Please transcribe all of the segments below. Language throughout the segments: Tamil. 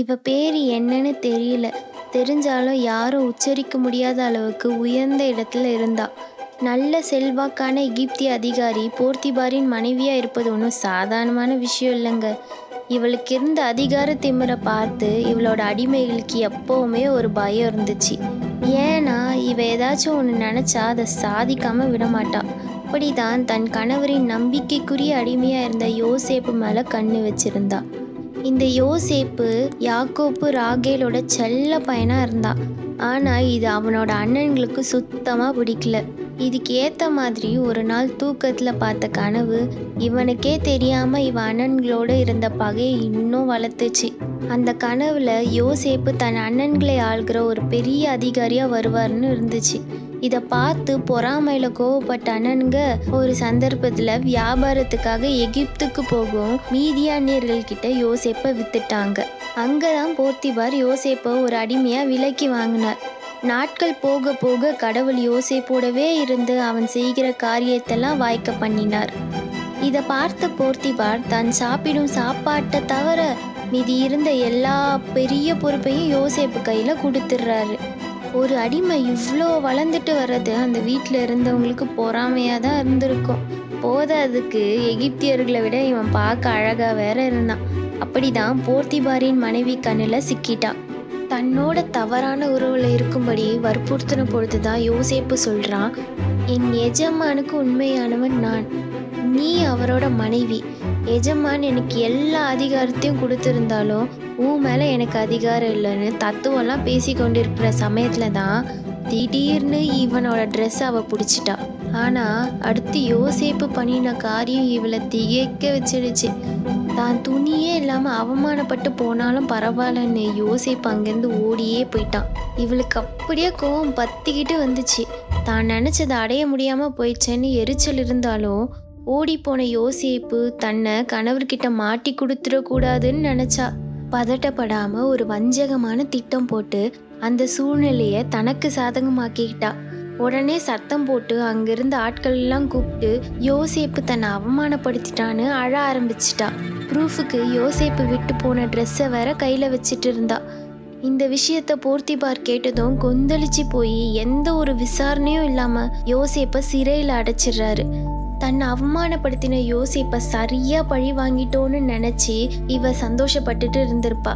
இவ பேர் என்னன்னு தெரியல, தெரிஞ்சாலும் யாரும் உச்சரிக்க முடியாத அளவுக்கு உயர்ந்த இடத்துல இருந்தா. நல்ல செல்வாக்கான எகிப்திய அதிகாரி போர்த்திபாரின் மனைவியா இருப்பது ஒன்றும் சாதாரணமான விஷயம் இல்லைங்க. இவளுக்கு இருந்த அதிகார திமிரை பார்த்து இவளோட அடிமைகளுக்கு எப்பவுமே ஒரு பயம் இருந்துச்சு. ஏன்னா இவ ஏதாச்சும் ஒன்று நினச்சா அதை சாதிக்காம விடமாட்டா. அப்படிதான் தன் கணவரின் நம்பிக்கைக்குரிய அடிமையாக இருந்த யோசேப்பு மேலே கண்ணு வச்சிருந்தா. இந்த யோசேப்பு யாக்கோப்பு ராகேலோட செல்ல பையனாக இருந்தா. ஆனால் இது அவனோட அண்ணன்களுக்கு சுத்தமாக பிடிக்கல. இதுக்கு ஏற்ற மாதிரி ஒரு நாள் தூக்கத்தில் பார்த்த கனவு இவனுக்கே தெரியாமல் இவன் அண்ணன்களோடு இருந்த பகையை இன்னும் வளர்த்துச்சு. அந்த கனவுல யோசேப்பு தன் அண்ணன்களை ஆள்கிற ஒரு பெரிய அதிகாரியாக வருவார்னு இருந்துச்சு. இதை பார்த்து பொறாமையில் கோவப்பட்ட அண்ணனுங்க ஒரு சந்தர்ப்பத்தில் வியாபாரத்துக்காக எகிப்துக்கு போகும் மீதியானியர்கள்கிட்ட யோசேப்பை வித்துட்டாங்க. அங்கே தான் போர்த்திபார் யோசேப்பை ஒரு அடிமையாக விலைக்கு வாங்கினார். நாட்கள் போக போக கடவுள் யோசேப்போடவே இருந்து அவன் செய்கிற காரியத்தெல்லாம் வாய்க்க பண்ணினார். இதை பார்த்த போர்த்திபார் தான் சாப்பிடும் சாப்பாட்டை தவிர மீதி இருந்த எல்லா பெரிய பொறுப்பையும் யோசேப்பு கையில் கொடுத்துட்றாரு. ஒரு அடிமை இவ்வளோ வளர்ந்துட்டு வர்றது அந்த வீட்டில் இருந்தவங்களுக்கு பொறாமையாக தான் இருந்திருக்கும். போதாதுக்கு எகிப்தியர்களை விட இவன் பார்க்க அழகாக வேற இருந்தான். அப்படிதான் போர்த்திபாரின் மனைவி கண்ணில் சிக்கிட்டான். தன்னோட தவறான உறவில் இருக்கும்படி வற்புறுத்தின பொழுது தான் யோசேப்பு சொல்கிறான், என் எஜமானுக்கு உண்மையானவன் நான், நீ அவரோட மனைவி. எஜமான் எனக்கு எல்லா அதிகாரத்தையும் கொடுத்துருந்தாலும் உன் மேலே எனக்கு அதிகாரம் இல்லைன்னு தத்துவம்லாம் பேசி கொண்டிருக்கிற சமயத்தில் தான் திடீர்னு இவனோட ட்ரெஸ் அவள் பிடிச்சிட்டா. ஆனால் அடுத்து யோசேப்பு பண்ணின காரியம் இவளை திகைக்க வச்சிடுச்சு. தான் துணியே இல்லாமல் அவமானப்பட்டு போனாலும் பரவாயில்லன்னு யோசேப்பு அங்கேருந்து ஓடியே போயிட்டான். இவளுக்கு அப்படியே கோவம் பற்றிக்கிட்டு வந்துச்சு. தான் நினச்சதை அடைய முடியாமல் போயிடுச்சேன்னு எரிச்சல் இருந்தாலும் ஓடிப்போன யோசேப்பு தன்னை கணவர்கிட்ட மாட்டி கொடுத்துடக்கூடாதுன்னு நினச்சா. பதட்டப்படாமல் ஒரு வஞ்சகமான திட்டம் போட்டு அந்த சூழ்நிலையை தனக்கு சாதகமாக்கிக்கிட்டா. உடனே சத்தம் போட்டு அங்கிருந்த ஆட்களெல்லாம் கூப்பிட்டு யோசேப்பு தன்னை அவமானப்படுத்திட்டான்னு அழ ஆரம்பிச்சிட்டா. ப்ரூஃபுக்கு யோசேப்பு விட்டு போன ட்ரெஸ்ஸை வேற கையில் வச்சுட்டு இருந்தா. இந்த விஷயத்த போர்த்திபார் கேட்டதும் கொந்தளிச்சு போய் எந்த ஒரு விசாரணையும் இல்லாமல் யோசேப்பை சிறையில் அடைச்சிடுறாரு. தன்னை அவமானப்படுத்தின யோசேப்பை சரியாக பழி வாங்கிட்டோன்னு நினச்சி இவ சந்தோஷப்பட்டுட்டு இருந்திருப்பா.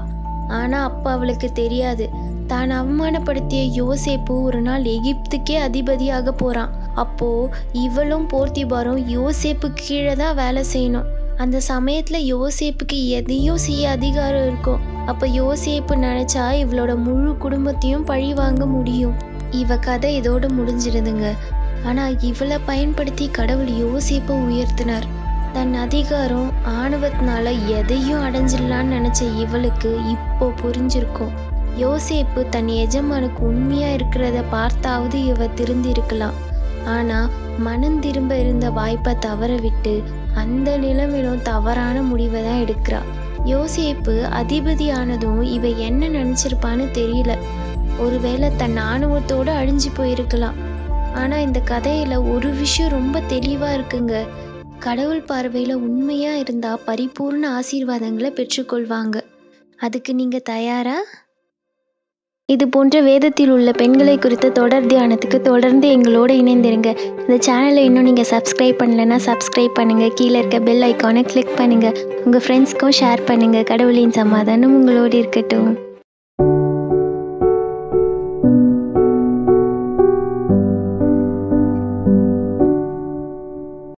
ஆனால் அப்போ அவளுக்கு தெரியாது, தான் அவமானப்படுத்திய யோசேப்பு ஒரு நாள் எகிப்துக்கே அதிபதியாக போகிறான். அப்போது இவளும் போர்த்திபாரும் யோசேப்பு கீழே தான் வேலை செய்யணும். அந்த சமயத்தில் யோசேப்புக்கு எதையும் செய்ய அதிகாரம் இருக்கும். அப்போ யோசேப்பு நினச்சா இவளோட முழு குடும்பத்தையும் பழி வாங்க முடியும். இவ கதை இதோடு முடிஞ்சிருதுங்க. ஆனால் இவளை பயன்படுத்தி கடவுள் யோசேப்பை உயர்த்தினார். தன் அதிகாரம் ஆணவத்தினால எதையும் அடைஞ்சிடலான்னு நினச்ச இவளுக்கு இப்போ புரிஞ்சிருக்கும். யோசேப்பு தன் எஜமானுக்கு உண்மையாக இருக்கிறத பார்த்தாவது இவ திருந்திருக்கலாம். ஆனால் மனம் திரும்ப இருந்த வாய்ப்பை தவற விட்டு அந்த நிலைமையிலும் தவறான முடிவை தான் எடுக்கிறா. யோசேப்பு அதிபதியானதும் இவ என்ன நினச்சிருப்பான்னு தெரியல. ஒருவேளை தன் ஆணவத்தோடு அழிஞ்சு போயிருக்கலாம். ஆனால் இந்த கதையில் ஒரு விஷயம் ரொம்ப தெளிவாக இருக்குங்க. கடவுள் பார்வையில் உண்மையாக இருந்தால் பரிபூர்ண ஆசீர்வாதங்களை பெற்றுக்கொள்வாங்க. அதுக்கு நீங்கள் தயாரா? இது போன்ற வேதத்தில் உள்ள பெண்களை குறித்த தொடர் தியானத்துக்கு தொடர்ந்து எங்களோடு இணைந்திருங்க. இந்த சேனலை இன்னும் நீங்கள் சப்ஸ்கிரைப் பண்ணலைன்னா சப்ஸ்கிரைப் பண்ணுங்கள். கீழே இருக்க பெல் ஐக்கானை கிளிக் பண்ணுங்கள். உங்கள் ஃப்ரெண்ட்ஸ்க்கும் ஷேர் பண்ணுங்கள். கடவுளின் சமாதானம் உங்களோடு இருக்கட்டும்.